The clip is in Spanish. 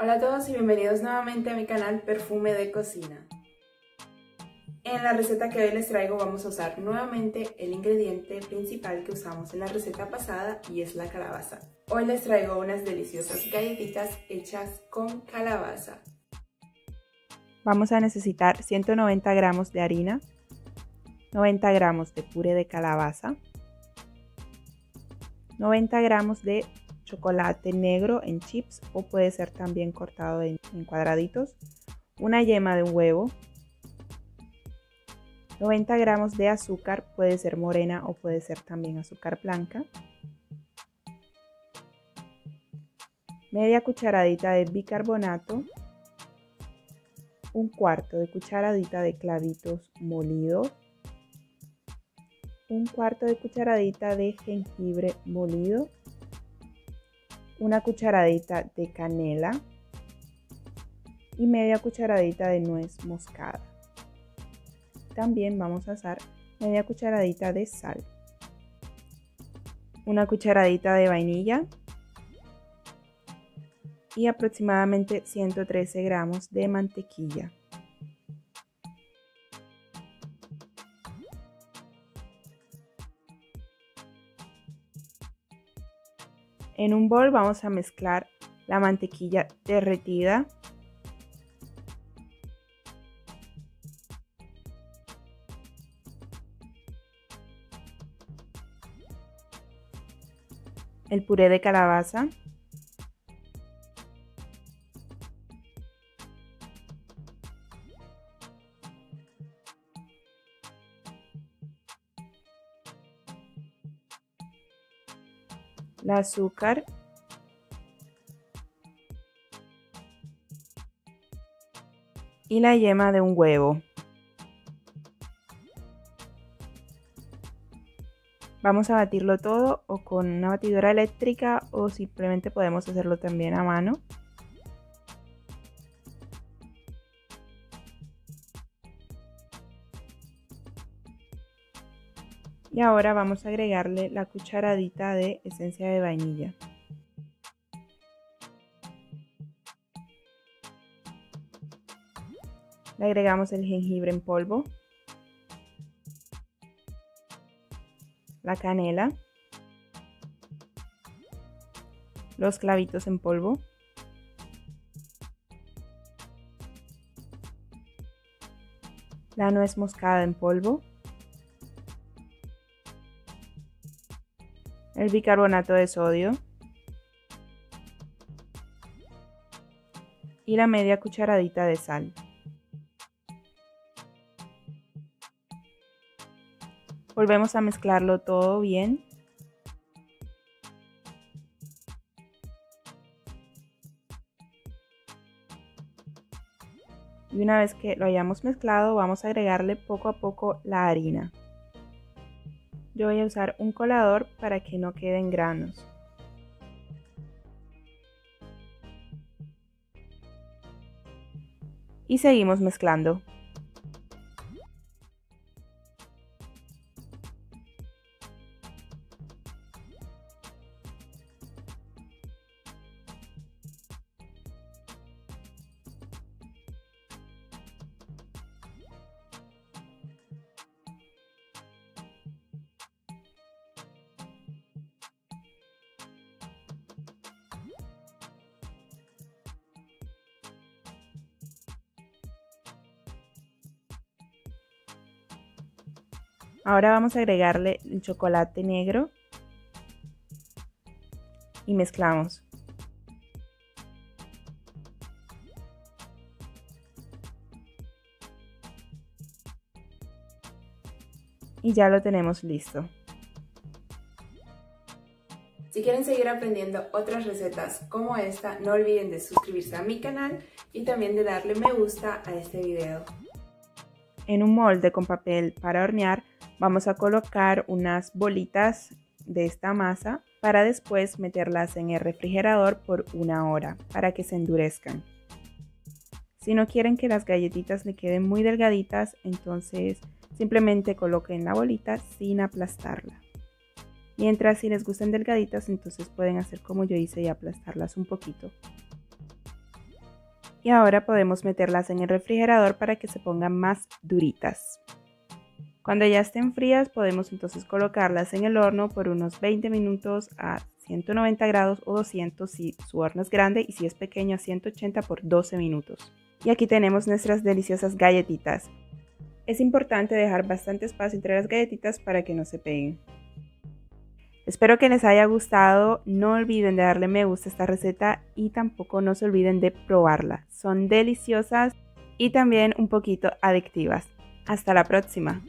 Hola a todos y bienvenidos nuevamente a mi canal Perfume de Cocina. En la receta que hoy les traigo vamos a usar nuevamente el ingrediente principal que usamos en la receta pasada y es la calabaza. Hoy les traigo unas deliciosas galletitas hechas con calabaza. Vamos a necesitar 190 gramos de harina, 90 gramos de puré de calabaza, 90 gramos de chocolate negro en chips o puede ser también cortado en cuadraditos, una yema de un huevo, 90 gramos de azúcar, puede ser morena o puede ser también azúcar blanca, media cucharadita de bicarbonato, un cuarto de cucharadita de clavitos molido, un cuarto de cucharadita de jengibre molido, una cucharadita de canela y media cucharadita de nuez moscada. También vamos a usar media cucharadita de sal, una cucharadita de vainilla y aproximadamente 113 gramos de mantequilla. En un bol vamos a mezclar la mantequilla derretida, el puré de calabaza, el azúcar, y la yema de un huevo. Vamos a batirlo todo o con una batidora eléctrica o simplemente podemos hacerlo también a mano. Y ahora vamos a agregarle la cucharadita de esencia de vainilla. Le agregamos el jengibre en polvo, la canela, los clavitos en polvo, la nuez moscada en polvo, el bicarbonato de sodio y la media cucharadita de sal. Volvemos a mezclarlo todo bien. Y una vez que lo hayamos mezclado, vamos a agregarle poco a poco la harina. Yo voy a usar un colador para que no queden granos. Y seguimos mezclando. Ahora vamos a agregarle el chocolate negro y mezclamos. Y ya lo tenemos listo. Si quieren seguir aprendiendo otras recetas como esta, no olviden de suscribirse a mi canal y también de darle me gusta a este video. En un molde con papel para hornear, vamos a colocar unas bolitas de esta masa para después meterlas en el refrigerador por una hora para que se endurezcan. Si no quieren que las galletitas le queden muy delgaditas, entonces simplemente coloquen la bolita sin aplastarla. Mientras si les gustan delgaditas, entonces pueden hacer como yo hice y aplastarlas un poquito. y ahora podemos meterlas en el refrigerador para que se pongan más duritas. Cuando ya estén frías podemos entonces colocarlas en el horno por unos 20 minutos a 190 grados o 200 si su horno es grande y si es pequeño a 180 por 12 minutos. Y aquí tenemos nuestras deliciosas galletitas. Es importante dejar bastante espacio entre las galletitas para que no se peguen. Espero que les haya gustado, no olviden de darle me gusta a esta receta y tampoco no se olviden de probarla. Son deliciosas y también un poquito adictivas. Hasta la próxima.